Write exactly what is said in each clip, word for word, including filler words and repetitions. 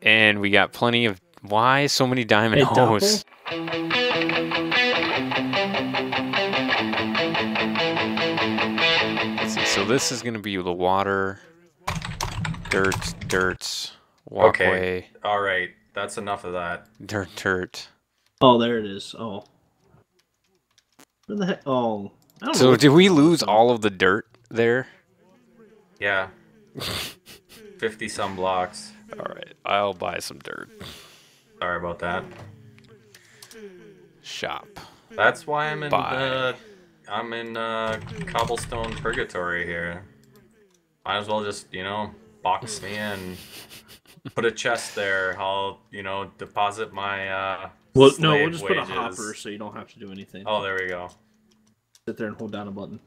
And we got plenty of... Why so many diamond hoes? Let's see. So this is going to be the water, dirt, dirt, walkway. Okay. All right. That's enough of that. Dirt, dirt. Oh, there it is. Oh. Where the heck? Oh. I don't so know. Did we lose all of the dirt there? Yeah. fifty some blocks. All right. I'll buy some dirt. Sorry about that. Shop. That's why I'm in Bye. uh I'm in uh cobblestone purgatory here. Might as well just, you know, box me in. Put a chest there. I'll, you know, deposit my uh well, no, we'll just wages. Put a hopper so you don't have to do anything. Oh, there we go. Sit there and hold down a button.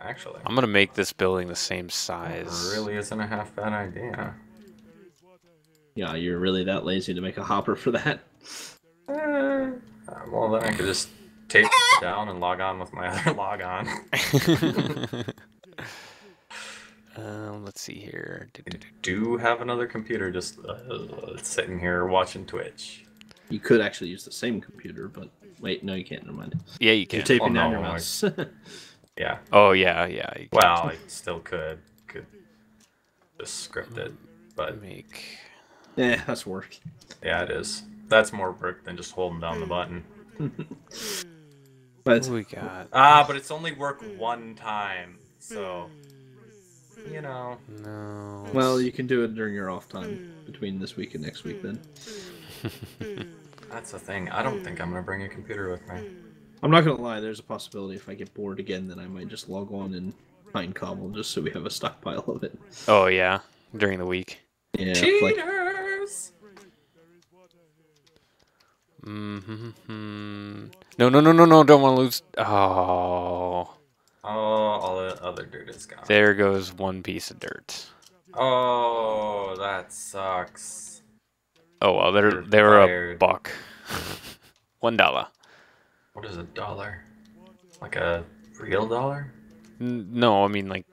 Actually. I'm gonna make this building the same size. It really isn't a half bad idea. Yeah, you're really that lazy to make a hopper for that? Uh, well, then I could just tape it down and log on with my other log on. uh, let's see here. Do, do, do. I do have another computer just uh, sitting here watching Twitch. You could actually use the same computer, but wait, no, you can't. Never mind. Yeah, you can. You're taping oh, down no, your mouse. I... Yeah. Oh, yeah, yeah. You well, I still could. Could just script it, but... Make... Yeah, that's work. Yeah, it is. That's more work than just holding down the button. But we got ah, but it's only work one time, so you know. No. Well, you can do it during your off time between this week and next week, then. That's the thing. I don't think I'm gonna bring a computer with me. I'm not gonna lie. There's a possibility if I get bored again, then I might just log on and find cobble just so we have a stockpile of it. Oh yeah, during the week. Yeah. Cheater! Mm-hmm. No, no, no, no, no! Don't want to lose. Oh. Oh, all the other dirt is gone. There goes one piece of dirt. Oh, that sucks. Oh well, they're they were a buck. One dollar. What is a dollar? Like a real dollar? No, I mean like,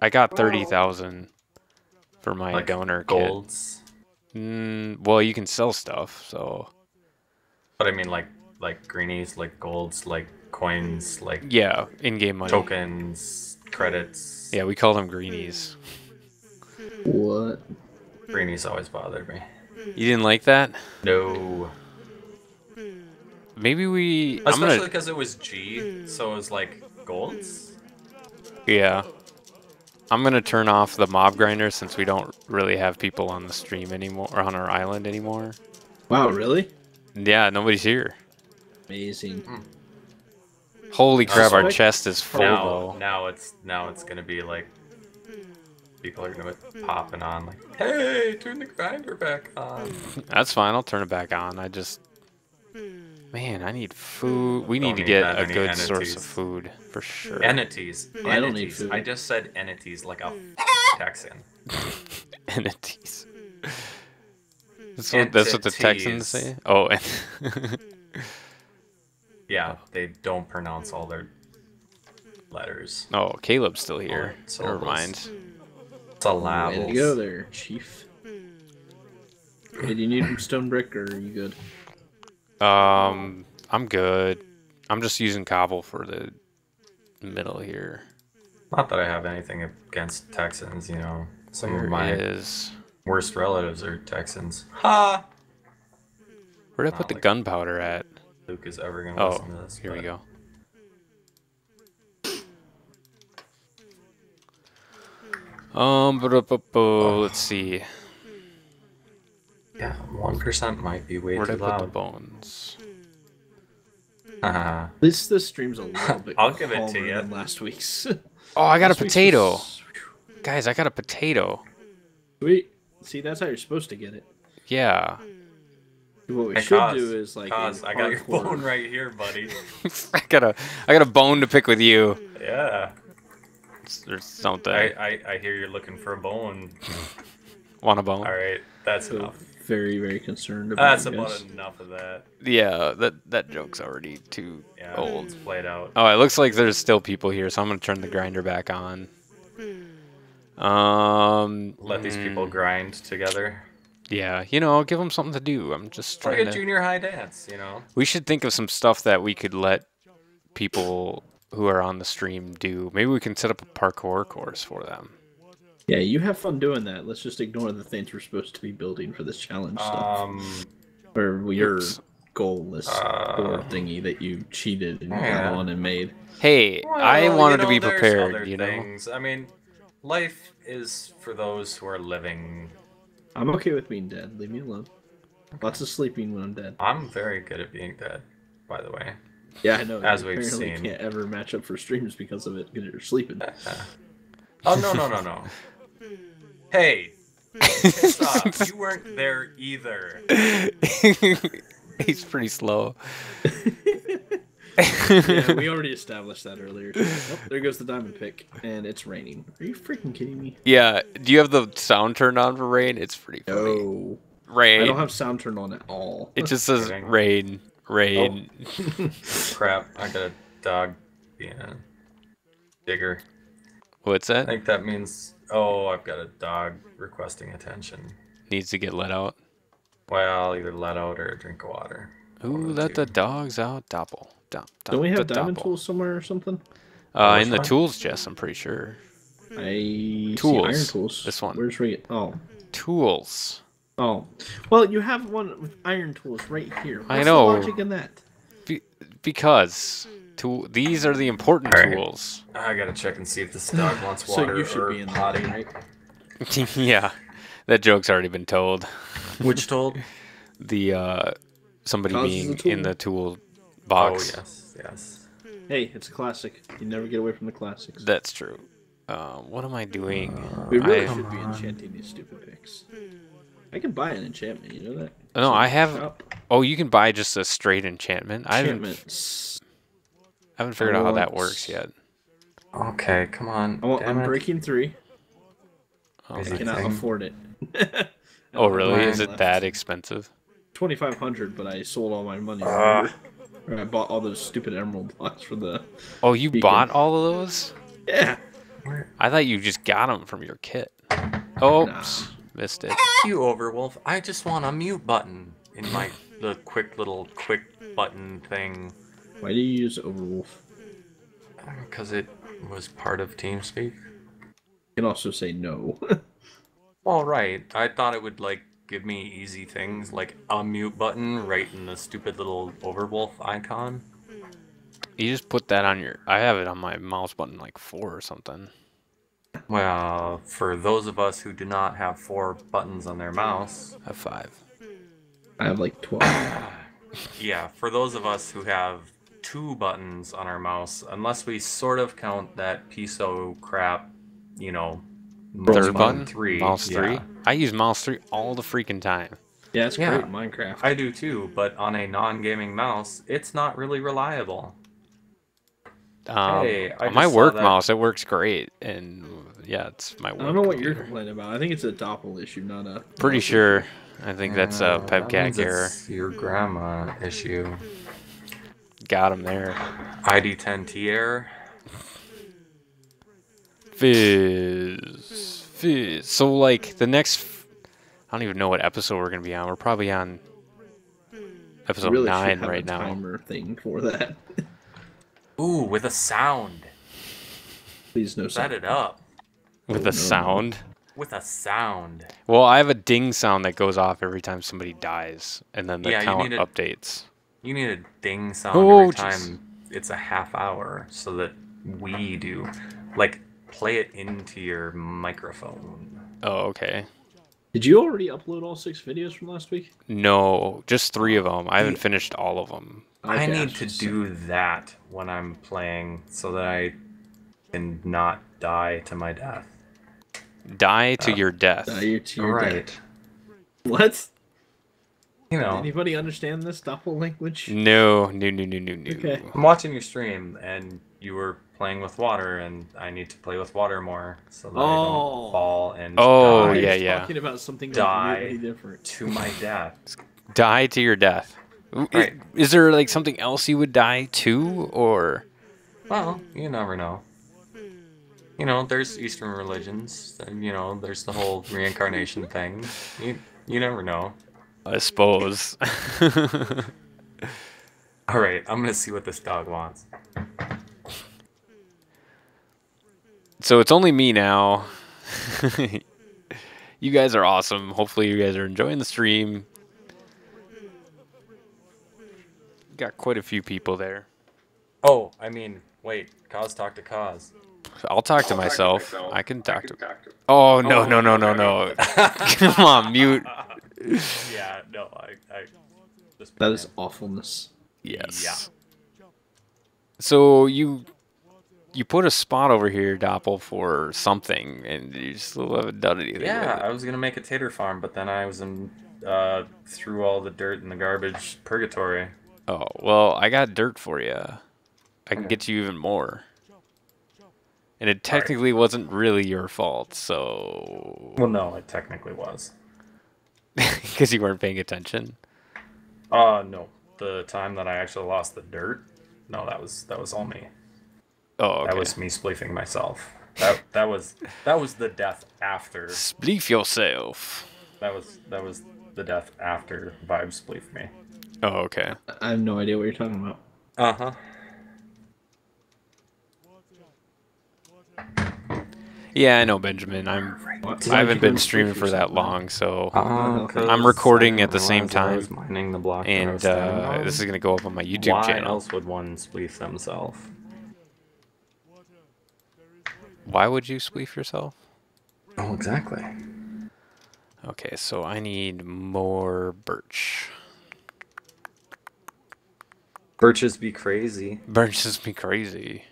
I got thirty thousand for my like donor golds. Kit. Mm, well, you can sell stuff, so. But I mean, like, like greenies, like golds, like coins, like yeah, in-game money, tokens, credits. Yeah, we call them greenies. What? Greenies always bothered me. You didn't like that? No. Maybe we. Especially because gonna... it was G, so it was like golds. Yeah. I'm gonna turn off the mob grinder since we don't really have people on the stream anymore or on our island anymore. Wow, really? Yeah, nobody's here. Amazing. Mm. Holy crap, our chest is full now, though. Now it's now it's gonna be like people are gonna be popping on like, hey, turn the grinder back on. That's fine, I'll turn it back on. I just Man, I need food. We need to get a good entities. source of food for sure. Entities. entities. I don't need food. I just said entities like a Texan. Entities. That's what, that's what the Texans say? Oh. Yeah, they don't pronounce all their letters. Oh, Caleb's still here. Oh, Never mind. It's a lab. Way to go there, Chief. Hey, do you need stone brick, or are you good? Um, I'm good. I'm just using cobble for the middle here. Not that I have anything against Texans, you know. Some there of my... is... worst relatives are Texans. Ha! Where'd I put the like gunpowder at? Luke is ever gonna oh, listen to this. Here but... we go. Um, oh. Let's see. Yeah, one percent might be way Where'd too I loud. Put the bones? Uh, this this stream's a little bit I'll give it to you. Than last week's. Oh, I got last a potato, was... guys! I got a potato. Sweet. See, that's how you're supposed to get it. Yeah. What we hey, should Koz, do is like. Koz, I got your bone right here, buddy. I got a, I got a bone to pick with you. Yeah. There's something. I, I, I hear you're looking for a bone. Want a bone? All right, that's so enough. Very, very concerned about. That's about guys. enough of that. Yeah, that that joke's already too yeah, old. It's played out. Oh, it looks like there's still people here, so I'm gonna turn the grinder back on. Um, Let these people grind together. Yeah, you know, give them something to do. I'm just it's trying like a to... junior high dance, you know? We should think of some stuff that we could let people who are on the stream do. Maybe we can set up a parkour course for them. Yeah, you have fun doing that. Let's just ignore the things we're supposed to be building for this challenge um, stuff. Or your goalless uh, thingy that you cheated and yeah. on and made. Hey, well, I wanted you know, to be prepared, you know? Things. I mean, life is for those who are living. I'm okay with being dead. Leave me alone. Okay. Lots of sleeping when I'm dead. I'm very good at being dead, by the way. Yeah, I know. As we've seen. You can't ever match up for streams because of it, because you're sleeping. Oh, no, no, no, no. Hey, piss off. You weren't there either. He's pretty slow. Yeah, we already established that earlier. Oh, there goes the diamond pick, and it's raining. Are you freaking kidding me? Yeah. Do you have the sound turned on for rain? It's pretty funny. No. Rain. I don't have sound turned on at all. It just says rain. Rain. rain. Oh. Crap. I got a dog. Yeah. Digger. What's that? I think that means... Oh, I've got a dog requesting attention. Needs to get let out? Well, either let out or drink water. Ooh, let the dogs out. Doppel. Dump, dump, Don't we have diamond double. tools somewhere or something? Uh, in the tools chest, I'm pretty sure. I tools. See iron tools. This one. Where's we? Oh, tools. Oh, well, you have one with iron tools right here. What's I know. The logic in that? Be because to these are the important right. tools. I gotta check and see if this dog wants water. So you should or be in potty. Right? Yeah, that joke's already been told. Which told? The uh, somebody Causes being in the tool. Box. Oh, yes, yes. Hey, it's a classic. You never get away from the classics. That's true. Uh, what am I doing? Uh, we really I, should be enchanting these stupid picks. I can buy an enchantment, you know that? No, so I have... Shop. Oh, you can buy just a straight enchantment? Enchantments. I haven't, I haven't figured I out how that works yet. Okay, come on. I want, I'm it. breaking three. Oh, I cannot thing. afford it. Oh, really? Is it left. that expensive? twenty-five hundred dollars, but I sold all my money. Uh. I bought all those stupid emerald blocks for the... Oh, you beacon. bought all of those? Yeah. I thought you just got them from your kit. Oh, nah. Missed it. You Overwolf, I just want a mute button in my the quick little quick button thing. Why do you use Overwolf? Because it was part of TeamSpeak. You can also say no. All right. I thought it would, like, give me easy things like a mute button right in the stupid little Overwolf icon. You just put that on your... I have it on my mouse button like four or something. Well, for those of us who do not have four buttons on their mouse... I have five. I have like twelve. Yeah, for those of us who have two buttons on our mouse, unless we sort of count that piece of crap, you know... Third button? Three. Mouse yeah. three? I use mouse three all the freaking time. Yeah, it's yeah. great in Minecraft. I do too, but on a non-gaming mouse, it's not really reliable. Um, hey, I on my work mouse, it works great. And yeah, it's my work I don't know computer. what you're complaining about. I think it's a doppel issue, not a... Pretty sure. I think yeah, that's a PebCac that error. Your grandma issue. Got him there. I D ten T error. Fizz, fizz. So, like, the next... F I don't even know what episode we're going to be on. We're probably on episode really nine right now. I timer thing for that. Ooh, with a sound. Please no sound. Set it up. With oh, a no. sound? With a sound. Well, I have a ding sound that goes off every time somebody dies, and then the yeah, count you updates. A, you need a ding sound oh, every geez. time it's a half hour, so that we do. Like... Play it into your microphone. Oh, okay. Did you already upload all six videos from last week? No, just three of them. I haven't yeah. finished all of them. Okay, I need I to do say. that when I'm playing so that I can not die to my death. Die to uh, your death. Die to your right. death. What? You know. Did anybody understand this doppel language? No, no, no, no, no, no. Okay. I'm watching your stream and you were... playing with water, and I need to play with water more so that oh. I don't fall and oh die. yeah yeah talking about something completely different to my death. Die to your death. Right. Is, is there like something else you would die to, or well, you never know. You know, there's Eastern religions, and you know, there's the whole reincarnation thing. You, You never know. I suppose. Alright, I'm gonna see what this dog wants. So it's only me now. You guys are awesome. Hopefully you guys are enjoying the stream. Got quite a few people there. Oh, I mean, wait. Koz, talk to Koz. I'll talk to, I'll myself. talk to myself. I can talk I can to... Talk to oh, no, no, no, no, no. Come on, mute. Yeah, no, I... I just that is awfulness. Yes. Yeah. So you... You put a spot over here, Doppel, for something, and you still haven't done anything. Yeah, right? I was going to make a tater farm, but then I was in, uh, through all the dirt and the garbage purgatory. Oh, well, I got dirt for you. I can get you even more. And it technically right. wasn't really your fault, so... Well, no, it technically was. Because you weren't paying attention? Uh, no. The time that I actually lost the dirt? No, that was that was all me. Oh, okay. That was me spleefing myself. That that was that was the death after spleef yourself. That was that was the death after vibe spleef me. Oh, okay. I have no idea what you're talking about. Uh huh. Yeah, I know, Benjamin. I'm I haven't been streaming for that long, so uh, I'm recording at the same time. Mining the block, and uh, this is gonna go up on my YouTube Why channel. Why else would one spleef themselves? Why would you spleef yourself? Oh, exactly. Okay, so I need more birch. Birches be crazy. Birches be crazy.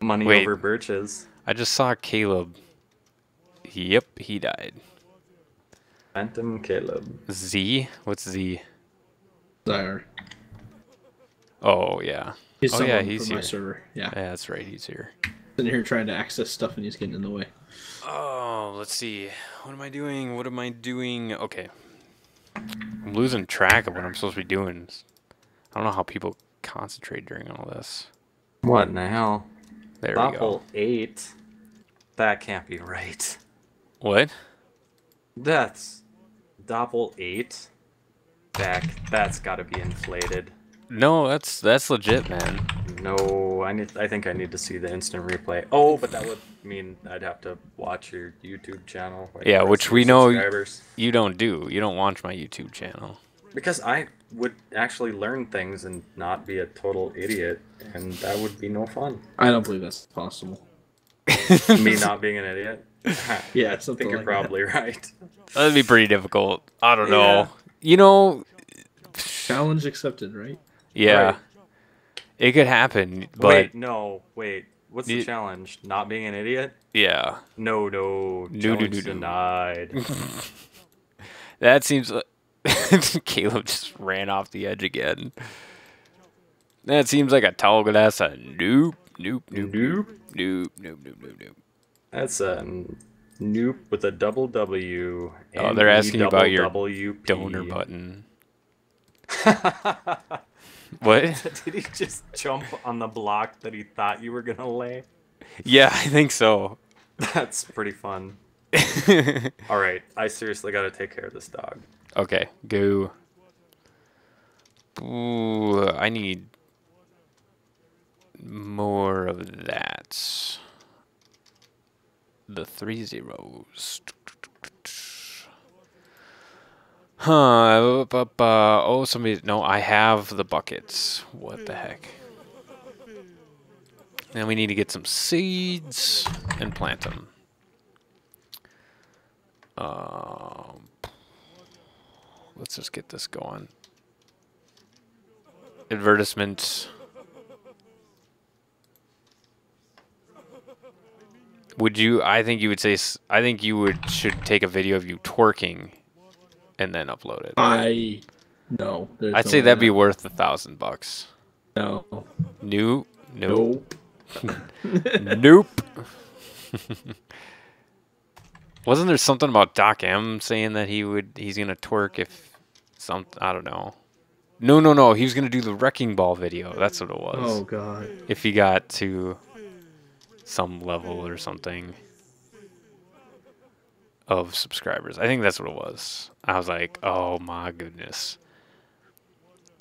Money Wait, over birches. I just saw Caleb. Yep, he died. Phantom Caleb. Z? What's Z? There. Oh, yeah. He's oh, yeah, he's here. My server. Yeah. yeah, that's right, he's here. Sitting here trying to access stuff and he's getting in the way. Oh, let's see. What am I doing? What am I doing? Okay. I'm losing track of what I'm supposed to be doing. I don't know how people concentrate during all this. What in the hell? There Doppel we go. eight. That can't be right. What? That's... Doppel eight. Back. That's gotta be inflated. No, that's that's legit, man. No, I need. I think I need to see the instant replay. Oh, but that would mean I'd have to watch your YouTube channel. Like yeah, which we know you don't do. You don't watch my YouTube channel. Because I would actually learn things and not be a total idiot, and that would be no fun. I don't believe that's possible. Me not being an idiot? Yeah, I think you're like probably that. right. That'd be pretty difficult. I don't know. Yeah. You know... Challenge accepted, right? Yeah. Right. It could happen, but... Wait, no, wait. What's the it, challenge? Not being an idiot? Yeah. No, no. No, no, no, denied. That seems like... Caleb just ran off the edge again. That seems like a tall glass of nope, nope, nope, nope, nope, nope, nope, nope, nope. That's a nope with a double W. Oh, they're asking you about your donor button. What? Did he just jump on the block that he thought you were gonna lay? Yeah, I think so. That's pretty fun. All right, I seriously gotta take care of this dog. Okay, go. Ooh, I need more of that. The three zeros. Huh, uh, oh, somebody, no, I have the buckets. What the heck? And we need to get some seeds and plant them. Um, let's just get this going. Advertisement. Would you, I think you would say, I think you would, should take a video of you twerking and then upload it. I no. I'd no say that'd be that. worth a thousand bucks. No. Nope. Nope. Nope. Wasn't there something about Doc M saying that he would he's gonna twerk if some I don't know. No, no, no. He was gonna do the wrecking ball video. That's what it was. Oh god. If he got to some level or something of subscribers, I think that's what it was. I was like, oh my goodness.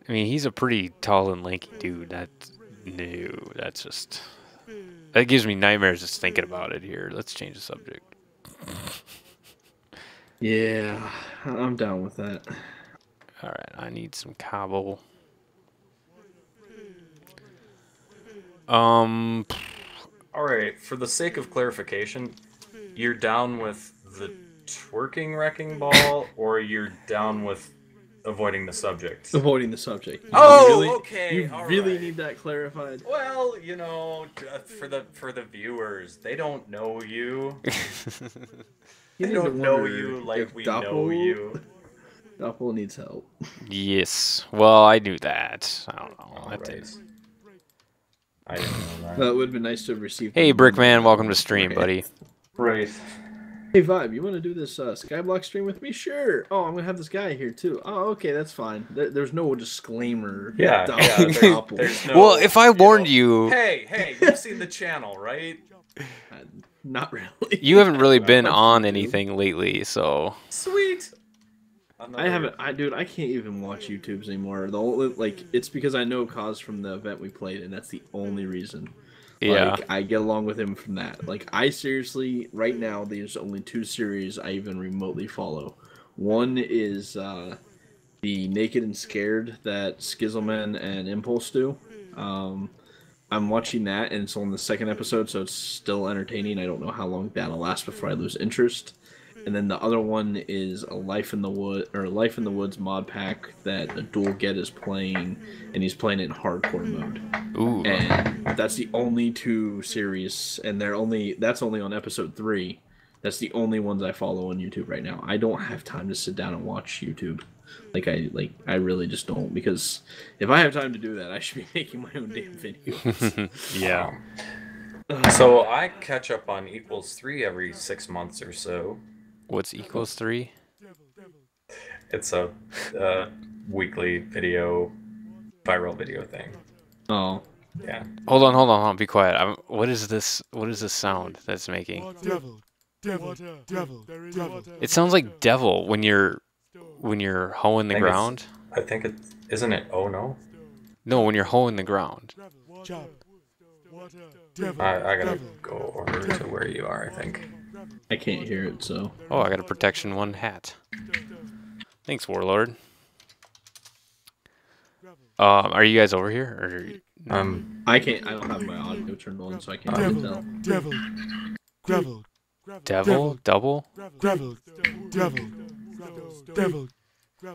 I mean, he's a pretty tall and lanky dude. That's new. No, that's just... That gives me nightmares just thinking about it here. Let's change the subject. Yeah, I'm down with that. Alright, I need some cobble. Um... Alright, for the sake of clarification, you're down with the twerking wrecking ball, or you're down with... Avoiding the subject. Avoiding the subject. You oh, really, okay. You all really right. need that clarified. Well, you know, for the for the viewers, they don't know you. they don't know you like we Doppel, know you. Doppel needs help. Yes. Well, I knew that. I don't know. That right. didn't. I didn't know that. Well, it would have been nice to have received. Hey, Brickman, welcome to stream, okay. buddy. Right. Hey Vibe, you want to do this uh, Skyblock stream with me? Sure. Oh, I'm gonna have this guy here too. Oh, okay, that's fine. There, there's no disclaimer. Yeah. yeah there's, there's no, well, if I you warned know, you. Hey, hey, you've seen the channel, right? Uh, not really. You haven't really been on anything lately, so. Sweet. Another... I haven't. I dude, I can't even watch YouTubes anymore. The only, like, it's because I know Koz from the event we played, and that's the only reason. Yeah. Like, I get along with him from that. Like, I seriously, right now, there's only two series I even remotely follow. One is uh, the Naked and Scared that Schizzleman and Impulse do. Um, I'm watching that, and it's on the second episode, so it's still entertaining. I don't know how long that'll last before I lose interest. And then the other one is a Life in the Wood or Life in the Woods mod pack that a Dual Get is playing, and he's playing it in hardcore mode. Ooh. And that's the only two series, and they're only that's only on episode three. That's the only ones I follow on YouTube right now. I don't have time to sit down and watch YouTube. Like I like I really just don't, because if I have time to do that, I should be making my own damn videos. Yeah. So I catch up on Equals Three every six months or so. What's Equals Three? It's a uh, weekly video, viral video thing. Oh. Yeah. Hold on, hold on, hold on. Be quiet. I'm, what is this? What is this sound that's making? Devil, devil, devil, devil. It sounds like devil when you're when you're hoeing the I ground. I think it isn't it. Oh no. No, when you're hoeing the ground. Job. Devil, I, I gotta devil, go over devil. to where you are. I think. I can't hear it, so... Oh, I got a protection one hat. Thanks, Warlord. Um, are you guys over here? Or... Um, I can't... I don't have my audio turned on, so I can't um, tell. Devil. Devil. Devil? Double? Devil. Devil. Devil.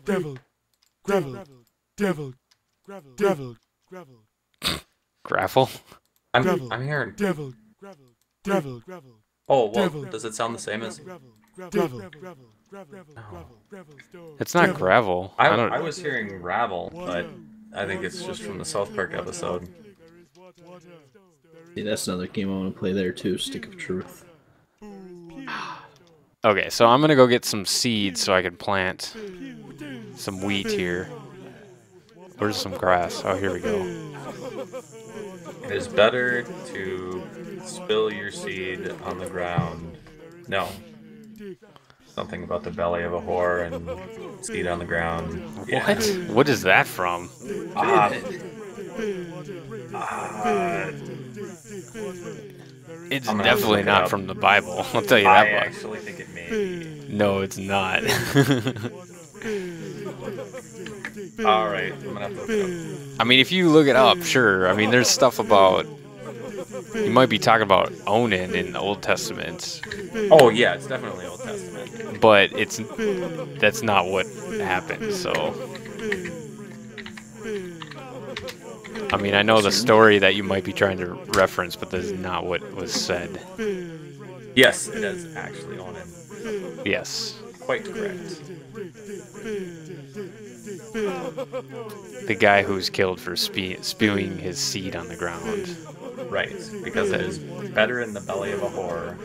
Devil. Devil. Devil. Devil. Gravel? I'm, I'm hearing... Devil. Devil. Devil. Oh, well, devil, does it sound the same as... Devil. No. It's not gravel. I, I, don't... I was hearing ravel, but I think it's just from the South Park episode. Yeah, that's another game I want to play there, too. Stick of Truth. Okay, so I'm going to go get some seeds so I can plant some wheat here. Where's some grass? Oh, here we go. It is better to... Spill your seed on the ground. No. Something about the belly of a whore and seed on the ground. Yeah. What? What is that from? Uh, uh, it's definitely not up. from the Bible. I'll tell you that I much. I actually think it may be. No, it's not. Alright, I'm gonna have to look it up. I mean, if you look it up, sure. I mean, there's stuff about... You might be talking about Onan in the Old Testament. Oh yeah, it's definitely Old Testament. But it's that's not what happened. So, I mean, I know the story that you might be trying to reference, but that's not what was said. Yes, it is actually Onan. Yes. Quite correct. The guy who's killed for spe spewing his seed on the ground. Right, because it is better in the belly of a whore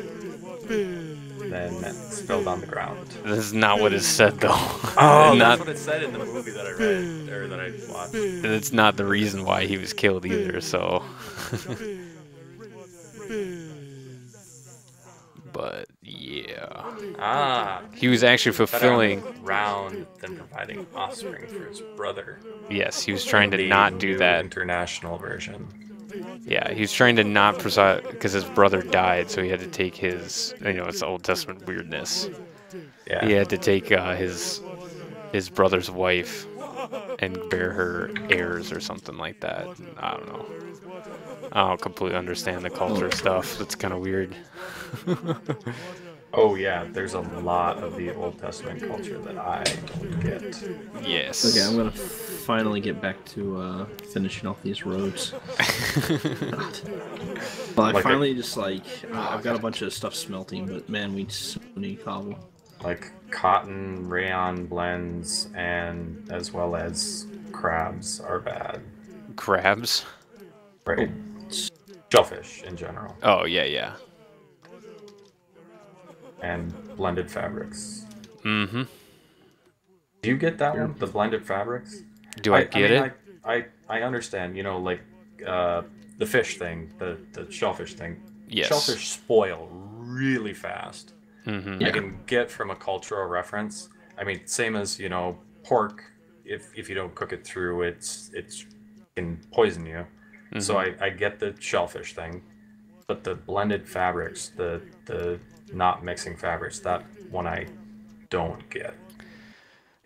than spilled on the ground. This is not what is said, though. Oh, not, that's what it said in the movie that I read, or that I watched. It's not the reason why he was killed either, so... but yeah. Ah. He was actually fulfilling round than providing offspring for his brother. Yes, he was trying to not do that. International version. Yeah, he was trying to not preside because his brother died, so he had to take his, you know, it's Old Testament weirdness. Yeah. He had to take uh, his his brother's wife and bear her heirs or something like that. I don't know. I don't completely understand the culture stuff. That's kind of weird. Oh yeah, there's a lot of the Old Testament culture that I don't get. Yes. Okay, I'm gonna finally get back to uh, finishing off these roads. Well, I like finally a, just like uh, I've got a bunch of stuff smelting, but man, we just need cobble. Like cotton, rayon blends, and as well as crabs are bad. Crabs? Right. Oh. Shellfish in general. Oh yeah, yeah. And blended fabrics. Mm-hmm. Do you get that one? The blended fabrics? Do I, I get I mean, it? I, I I understand, you know, like uh, the fish thing, the, the shellfish thing. Yes. Shellfish spoil really fast. Mm-hmm. Yeah. I can get from a cultural reference. I mean, same as, you know, pork, if if you don't cook it through, it's it's can poison you. Mm-hmm. So I, I get the shellfish thing. But the blended fabrics, the the not mixing fabrics, that one I don't get.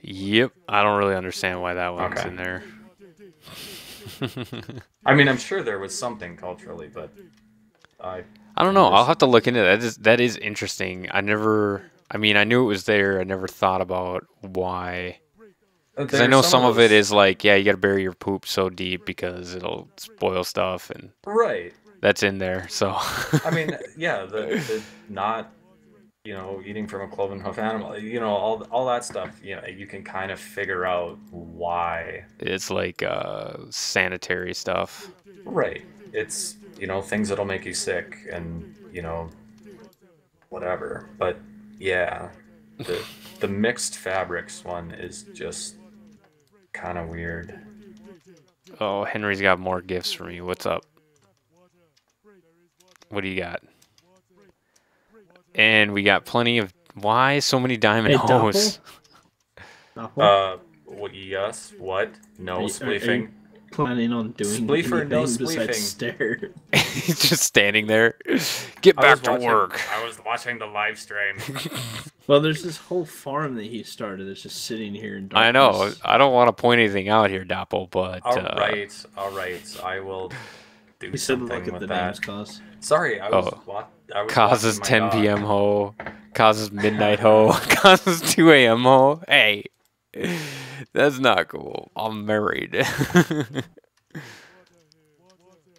Yep, I don't really understand why that one's okay. in there. I mean, I'm sure there was something culturally, but I I don't know. I'll have to look into that. That is, that is interesting. I never, I mean, I knew it was there. I never thought about why. Because I know some, some of it is like, yeah, you got to bury your poop so deep because it'll spoil stuff. And right. That's in there, so. I mean, yeah, the, the not, you know, eating from a cloven hoof animal, you know, all all that stuff. You know, you can kind of figure out why. It's like uh, sanitary stuff. Right. It's, you know, things that'll make you sick, and you know, whatever. But yeah, the the mixed fabrics one is just kind of weird. Oh, Henry's got more gifts for me. What's up? What do you got? And we got plenty of. Why so many diamond hey, hoes? Uh, what? Yes. What? No are, spleefing. Are you planning on doing spleefer? No spleefing. Stare. He's just standing there. Get back to watching, work. I was watching the live stream. Well, there's this whole farm that he started that's just sitting here in darkness. I know. I don't want to point anything out here, Doppel, but all uh, right, all right. I will. Do we said look at the names, Koz. Sorry, I was, oh. I was Koz's ten p m ho. Koz's midnight ho. Koz's two a m ho. Hey, that's not cool. I'm married.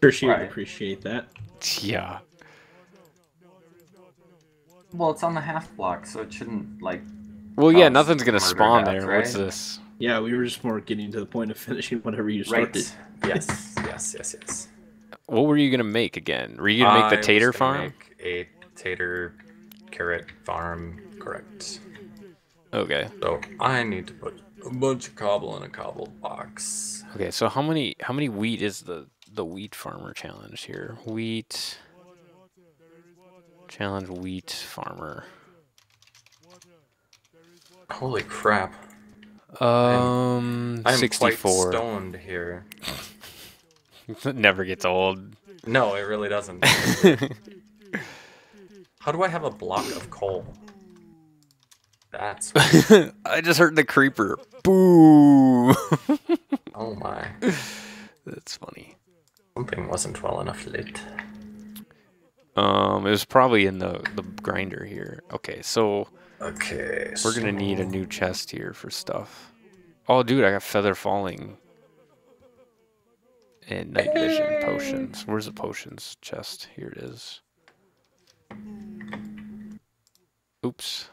Sure, she right. would appreciate that. Yeah. Well, it's on the half block, so it shouldn't, like... Well, yeah, nothing's gonna spawn there. Right? What's this? Yeah, we were just more getting to the point of finishing whatever you started. Right. Yes, yes, yes, yes. What were you gonna make again? Were you gonna make the I tater was farm? Make a tater carrot farm, correct? Okay. So I need to put a bunch of cobble in a cobble box. Okay. So how many how many wheat is the the wheat farmer challenge here? Wheat challenge, wheat farmer. Holy crap! Um, I'm, I'm sixty-four. Quite stoned here. It never gets old. No, it really doesn't. How do I have a block of coal? That's... I just heard the creeper. Boo! Oh my. That's funny. Something wasn't well enough lit. Um, it was probably in the, the grinder here. Okay, so... Okay, We're so... gonna need a new chest here for stuff. Oh, dude, I got feather falling. And night vision potions. Where's the potions chest? Here it is. Oops.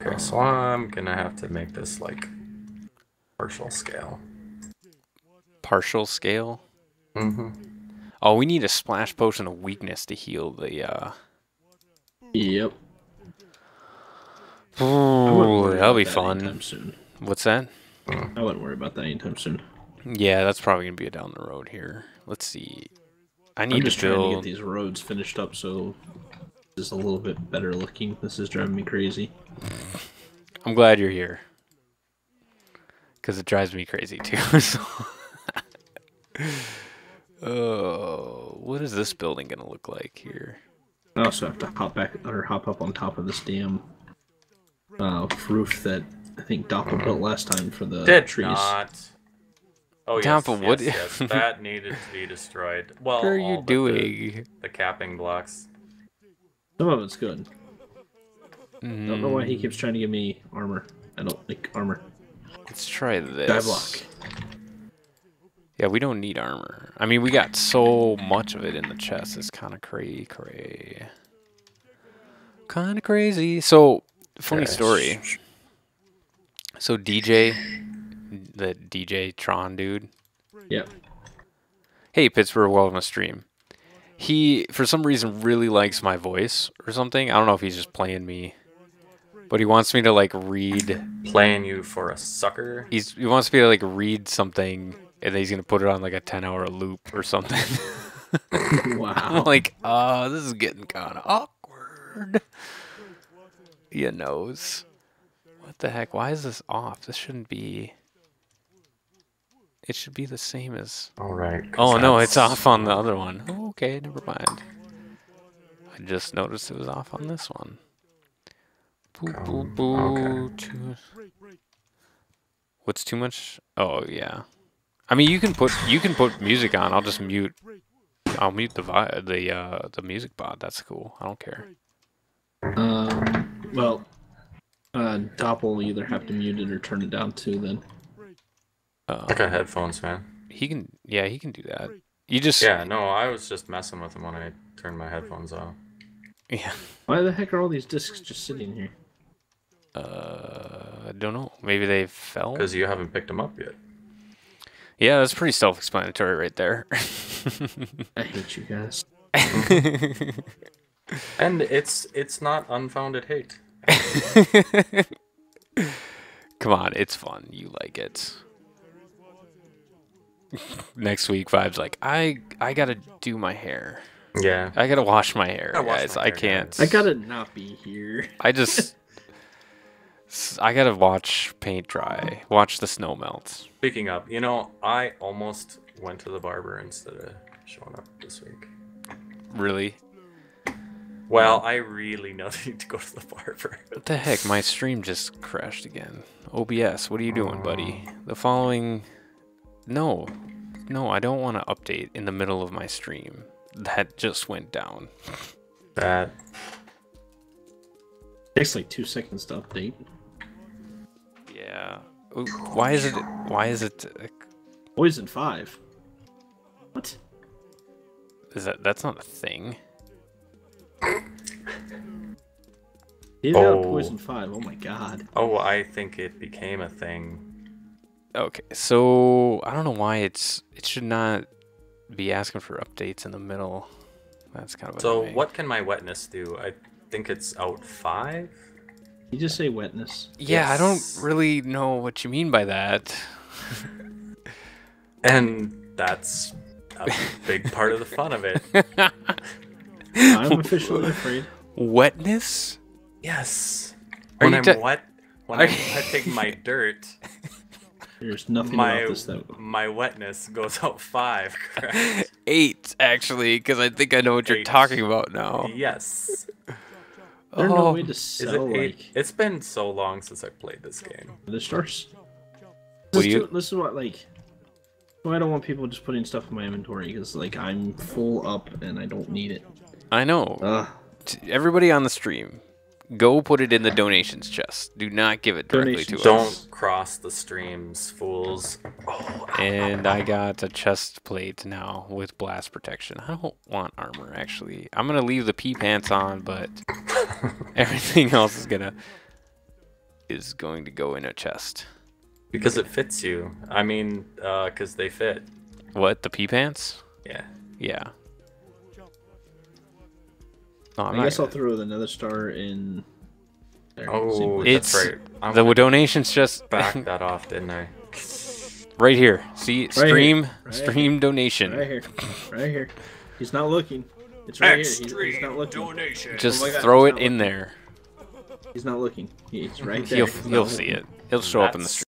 Okay, so I'm gonna have to make this like partial scale. Partial scale? Mm-hmm. Oh, we need a splash potion of weakness to heal the uh Yep. Ooh, that'll be fun. Soon. What's that? Mm. I wouldn't worry about that anytime soon. Yeah, that's probably gonna be a down the road here. Let's see. I need I'm just to build. Trying to get these roads finished up so is a little bit better looking. This is driving me crazy. I'm glad you're here, because it drives me crazy too. So. Oh, what is this building gonna look like here? I also have to hop back or hop up on top of this damn uh, roof that I think Doppel built last time for the Did trees. Not. Oh yes, Doppel, yes, what? Yes, that needed to be destroyed. Well, what are you all doing? The, the capping blocks. Some of it's good. Mm. Don't know why he keeps trying to give me armor. I don't like armor. Let's try this. Skyblock. Yeah, we don't need armor. I mean, we got so much of it in the chest. It's kind of cray cray. Kind of crazy. So, funny yes. story. So D J, the D J Tron dude. Yeah. Hey, Pittsburgh, welcome to stream. He, for some reason, really likes my voice or something. I don't know if he's just playing me. But he wants me to like read. Playing you for a sucker. He's he wants me to like read something, and then he's gonna put it on like a ten hour loop or something. Wow. I'm like, uh, this is getting kind of awkward. You knows. What the heck? Why is this off? This shouldn't be. It should be the same as. All right. Oh no, it's off on the other one. Oh, okay, never mind. I just noticed it was off on this one. Boo, boo, boo. Okay. Too... What's too much? Oh yeah, I mean you can put you can put music on. I'll just mute. I'll mute the vi the uh, the music bot. That's cool. I don't care. Uh, well, uh, Doppel will either have to mute it or turn it down too. Then. Uh, I got headphones, man. He can. Yeah, he can do that. You just. Yeah. No, I was just messing with him when I turned my headphones off. Yeah. Why the heck are all these discs just sitting here? Uh, I don't know. Maybe they fell? Because you haven't picked them up yet. Yeah, that's pretty self-explanatory right there. I hate you guys. And it's it's not unfounded hate. Come on, it's fun. You like it. Next week, Vibe's like, I, I gotta do my hair. Yeah, I gotta wash my hair, I guys. My hair, I can't. Guys. I gotta not be here. I just, I gotta watch paint dry. Watch the snow melt. Speaking up, you know, I almost went to the barber instead of showing up this week. Really? Well, I really need to go to the barber. What the heck? My stream just crashed again. O B S, what are you doing, buddy? The following, no, no, I don't want to update in the middle of my stream. That just went down. That takes like two seconds to update. Yeah. Ooh, why is it? Why is it? Uh, Poison five. What? Is that? That's not a thing. He's oh. out Poison five. Oh my god. Oh, I think it became a thing. Okay, so I don't know why it's. It should not. Be asking for updates in the middle. That's kind of so. What can my wetness do? I think it's out five. You just say wetness. Yeah, yes. I don't really know what you mean by that. And that's a big part of the fun of it. I'm officially afraid. Wetness? Yes. Are when I'm wet, when I'm wetting my dirt. There's nothing my, about this though. My wetness goes out five, correct? Eight, actually, because I think I know what eight. You're talking about now. Yes. There's oh, no way to sell, it like... It's been so long since I played this game. The stars? This, you... this is what, like... I don't want people just putting stuff in my inventory, because, like, I'm full up and I don't need it. I know. Uh, Everybody on the stream... Go put it in the donations chest. Do not give it directly donations. to Don't us. Don't cross the streams, fools. Oh, and I got a chest plate now with blast protection. I don't want armor, actually. I'm going to leave the pea pants on, but everything else is gonna is going to go in a chest. Because it fits you. I mean, because uh, they fit. What, the pea pants? Yeah. Yeah. No, I guess gonna... I'll throw another star in there. Oh, it's that's right. I'm the donations just backed that off, didn't I? Right here. See, right stream, here. Right stream here. donation. Right here, right here. He's not looking. It's right Extreme here. He's, he's not looking. Donation. Just oh God, throw it in looking. there. He's not looking. He's right there. He'll, he'll see it. He'll show That's... up in the street.